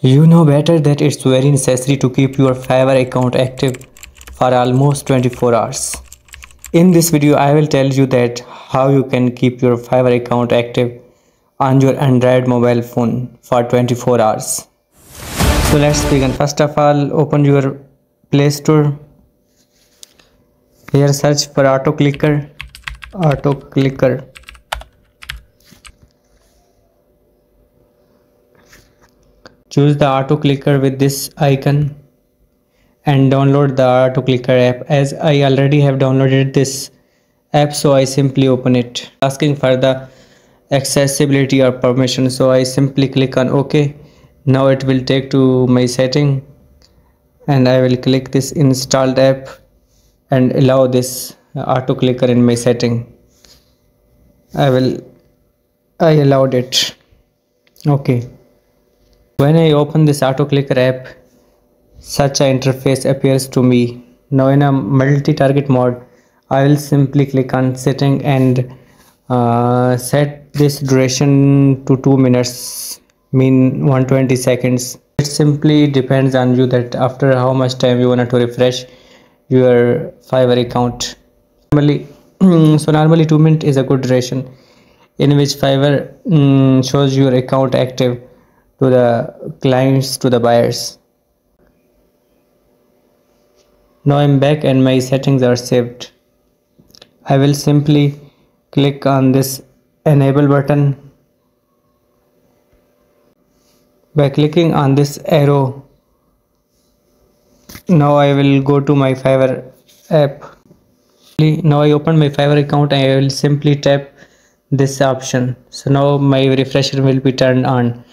You know better that it's very necessary to keep your Fiverr account active for almost 24 hours. In this video, I will tell you that how you can keep your Fiverr account active on your Android mobile phone for 24 hours. So let's begin. First of all, open your Play Store. Here search for auto clicker. Choose the auto clicker with this icon and download the auto clicker app. As I already have downloaded this app, so I simply open it. Asking for the accessibility or permission, so I simply click on OK. Now it will take to my setting and I will click this installed app and allow this auto clicker in my setting. I allowed it. Okay. When I open this auto clicker app, such an interface appears to me. Now in a multi-target mode, I will simply click on setting and set this duration to 2 minutes, mean 120 seconds. It simply depends on you that after how much time you want to refresh your Fiverr account. Normally 2 minutes is a good duration in which Fiverr shows your account active to the clients, to the buyers. Now I'm back and my settings are saved. I will simply click on this enable button. By clicking on this arrow, now I will go to my Fiverr app. Now I open my Fiverr account and I will simply tap this option. So now my refresher will be turned on.